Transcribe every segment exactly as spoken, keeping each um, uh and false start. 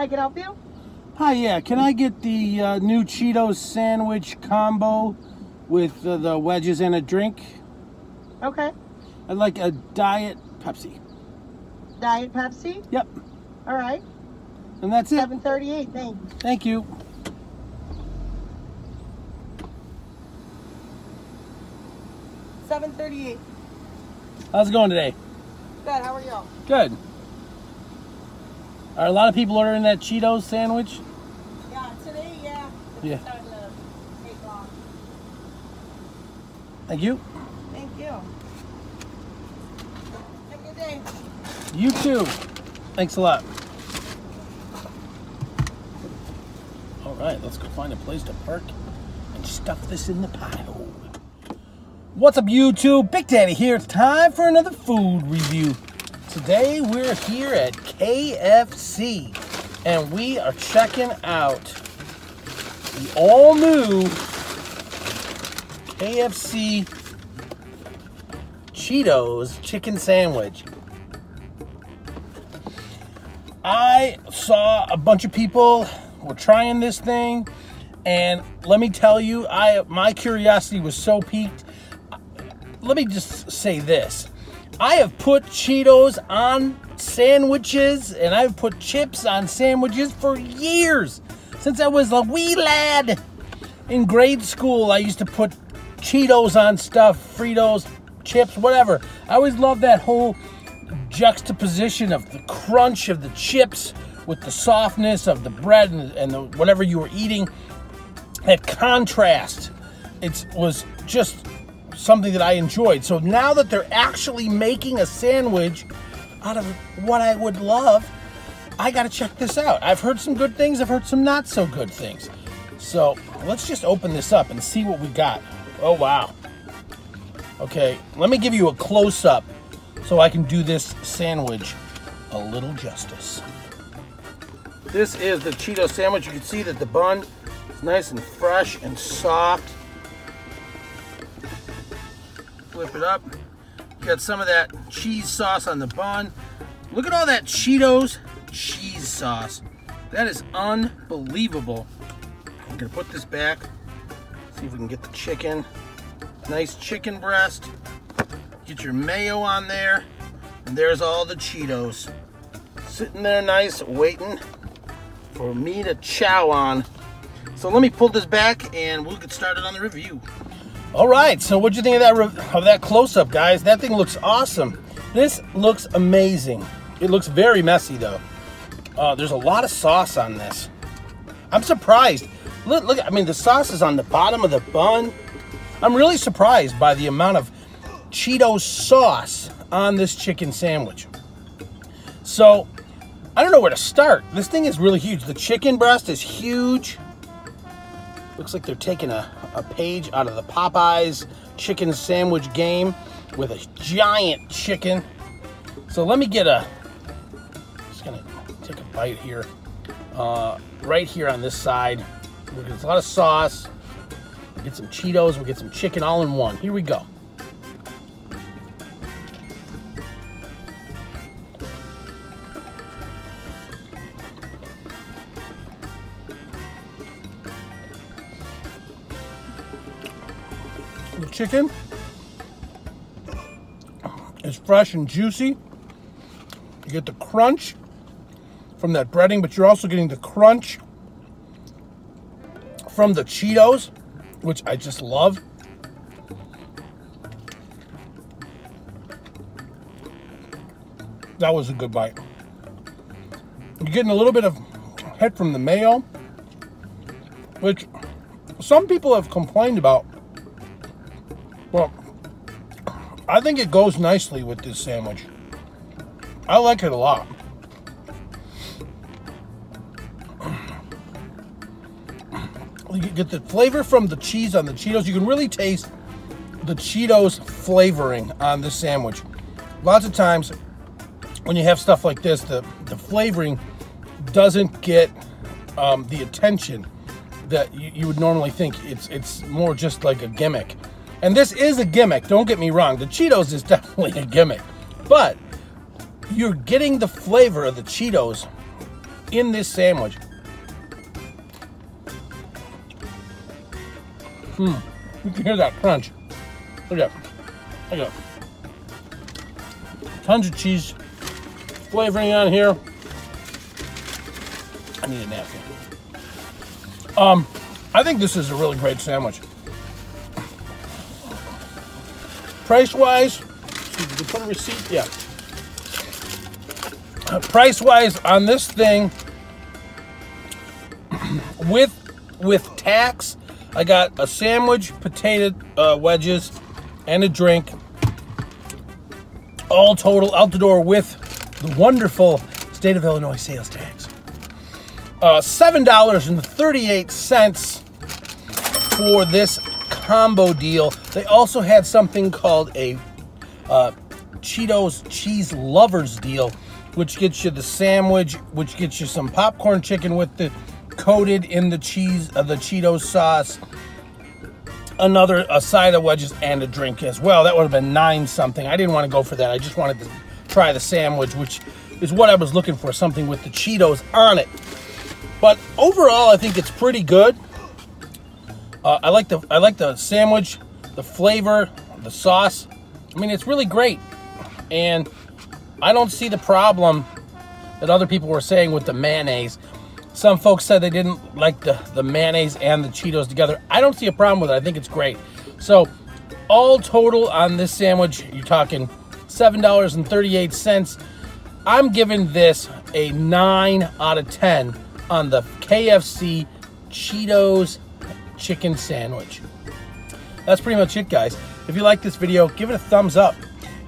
I can help you? Hi, yeah. Can I get the uh, new Cheetos sandwich combo with uh, the wedges and a drink? Okay. I'd like a Diet Pepsi. Diet Pepsi? Yep. All right. And that's it. seven thirty-eight, thanks. Thank you. seven thirty-eight. How's it going today? Good, how are y'all? Good. Are a lot of people ordering that Cheetos sandwich? Yeah, today, yeah. It's yeah. starting to take long. Thank you. Thank you. Have a good day. You too. Thanks a lot. All right, let's go find a place to park and stuff this in the pile. What's up, YouTube? Big Daddy here. It's time for another food review. Today we're here at K F C and we are checking out the all-new K F C Cheetos chicken sandwich. I saw a bunch of people were trying this thing, and let me tell you, I my curiosity was so piqued. Let me just say this. I have put Cheetos on sandwiches, and I've put chips on sandwiches for years. Since I was a wee lad in grade school, I used to put Cheetos on stuff, Fritos, chips, whatever. I always loved that whole juxtaposition of the crunch of the chips with the softness of the bread and, and the, whatever you were eating. That contrast, it was just something that I enjoyed. So now that they're actually making a sandwich out of what I would love, I gotta check this out. I've heard some good things, I've heard some not so good things. So let's just open this up and see what we got. Oh wow. Okay, let me give you a close-up so I can do this sandwich a little justice. This is the Cheeto sandwich. You can see that the bun is nice and fresh and soft. Flip it up. Got some of that cheese sauce on the bun. Look at all that Cheetos cheese sauce. That is unbelievable. I'm gonna put this back. See if we can get the chicken. Nice chicken breast. Get your mayo on there. And there's all the Cheetos. Sitting there nice, waiting for me to chow on. So let me pull this back and we'll get started on the review. All right, so what'd you think of that of that close-up, guys? That thing looks awesome. This looks amazing. It looks very messy, though. Uh, there's a lot of sauce on this. I'm surprised. Look, look, I mean, the sauce is on the bottom of the bun. I'm really surprised by the amount of Cheeto sauce on this chicken sandwich. So, I don't know where to start. This thing is really huge. The chicken breast is huge. Looks like they're taking a, a page out of the Popeyes chicken sandwich game with a giant chicken. So let me get a, just gonna take a bite here. Uh, right here on this side, we'll get a lot of sauce. We'll get some Cheetos, we'll get some chicken all in one. Here we go. The chicken is fresh and juicy. You get the crunch from that breading, but you're also getting the crunch from the Cheetos, which I just love. That was a good bite. You're getting a little bit of hit from the mayo, which some people have complained about. Well, I think it goes nicely with this sandwich. I like it a lot. You get the flavor from the cheese on the Cheetos. You can really taste the Cheetos flavoring on this sandwich. Lots of times when you have stuff like this, the, the flavoring doesn't get um, the attention that you, you would normally think. It's, it's more just like a gimmick. And this is a gimmick, don't get me wrong. The Cheetos is definitely a gimmick, but you're getting the flavor of the Cheetos in this sandwich. Hmm. You can hear that crunch. Look at that. Look at that. Tons of cheese flavoring on here. I need a napkin. Um, I think this is a really great sandwich. Price-wise, see if you can put a receipt, yeah. Uh, price-wise on this thing, with with tax, I got a sandwich, potato uh, wedges, and a drink. All total out the door with the wonderful state of Illinois sales tax. Uh, seven dollars and thirty-eight cents for this combo deal. They also had something called a uh, Cheetos Cheese Lovers deal, which gets you the sandwich, which gets you some popcorn chicken with the coated in the cheese, uh, the Cheetos sauce, another a side of wedges, and a drink as well. That would have been nine something. I didn't want to go for that. I just wanted to try the sandwich, which is what I was looking for, something with the Cheetos on it. But overall, I think it's pretty good. Uh, I like the I like the sandwich, the flavor, the sauce. I mean, it's really great, and I don't see the problem that other people were saying with the mayonnaise. Some folks said they didn't like the the mayonnaise and the Cheetos together. I don't see a problem with it. I think it's great. So, all total on this sandwich, you're talking seven dollars and thirty-eight cents. I'm giving this a nine out of ten. On the K F C Cheetos chicken sandwich. That's pretty much it, guys. If you like this video, give it a thumbs up.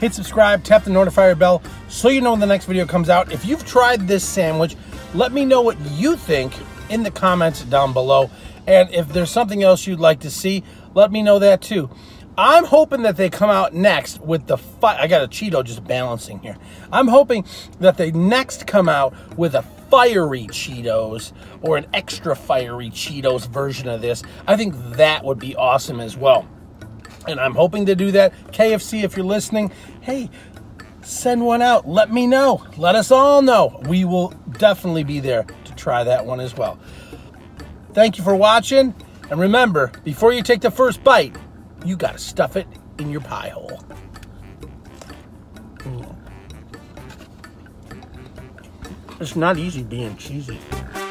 Hit subscribe, tap the notifier bell, so you know when the next video comes out. If you've tried this sandwich, let me know what you think in the comments down below. And if there's something else you'd like to see, let me know that too. I'm hoping that they come out next with the five, I got a Cheeto just balancing here. I'm hoping that they next come out with a fiery Cheetos or an extra fiery Cheetos version of this. I think that would be awesome as well. And I'm hoping to do that. K F C, if you're listening, hey, send one out. Let me know. Let us all know. We will definitely be there to try that one as well. Thank you for watching. And remember, before you take the first bite, you gotta stuff it in your pie hole. It's not easy being cheesy.